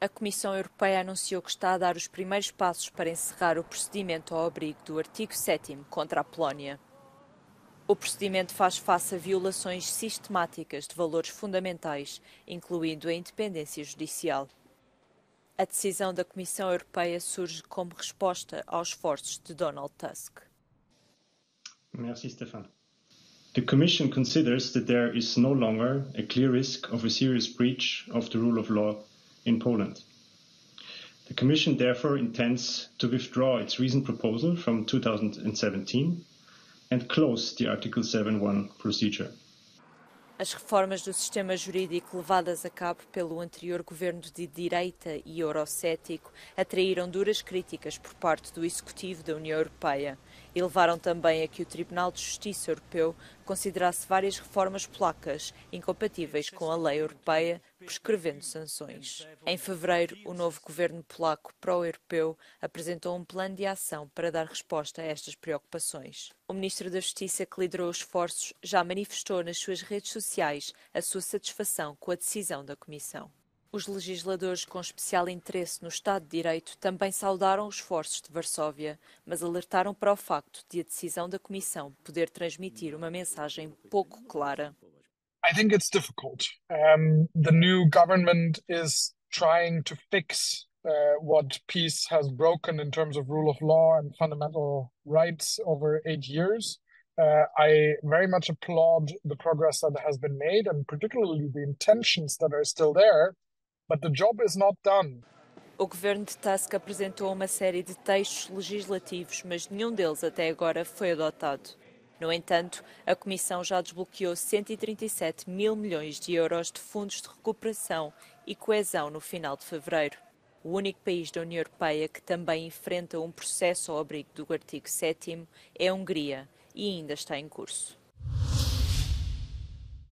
a Comissão Europeia anunciou que está a dar os primeiros passos para encerrar o procedimento ao abrigo do artigo 7º contra a Polónia. O procedimento faz face a violações sistemáticas de valores fundamentais, incluindo a independência judicial. A decisão da Comissão Europeia surge como resposta aos esforços de Donald Tusk. Merci, Stefan. The Commission considers that there is no longer a clear risk of a serious breach of the rule of law in Poland. The Commission therefore intends to withdraw its recent proposal from 2017 and close the Article 7.1 procedure. As reformas do sistema jurídico levadas a cabo pelo anterior governo de direita e eurocético atraíram duras críticas por parte do Executivo da União Europeia e levaram também a que o Tribunal de Justiça Europeu considerasse várias reformas polacas incompatíveis com a lei europeia, prescrevendo sanções. Em fevereiro, o novo governo polaco pró-europeu apresentou um plano de ação para dar resposta a estas preocupações. O ministro da Justiça, que liderou os esforços, já manifestou nas suas redes sociais a sua satisfação com a decisão da Comissão. Os legisladores com especial interesse no Estado de Direito também saudaram os esforços de Varsóvia, mas alertaram para o facto de a decisão da Comissão poder transmitir uma mensagem pouco clara. I think it's difficult. The new government is trying to fix what peace has broken in terms of rule of law and fundamental rights over 8 years. I very much applaud the progress that has been made and particularly the intentions that are still there, but the job is not done. O governo de Tusk apresentou uma série de textos legislativos, mas nenhum deles até agora foi adotado. No entanto, a Comissão já desbloqueou 137 mil milhões de euros de fundos de recuperação e coesão no final de fevereiro. O único país da União Europeia que também enfrenta um processo ao abrigo do artigo 7º é a Hungria e ainda está em curso.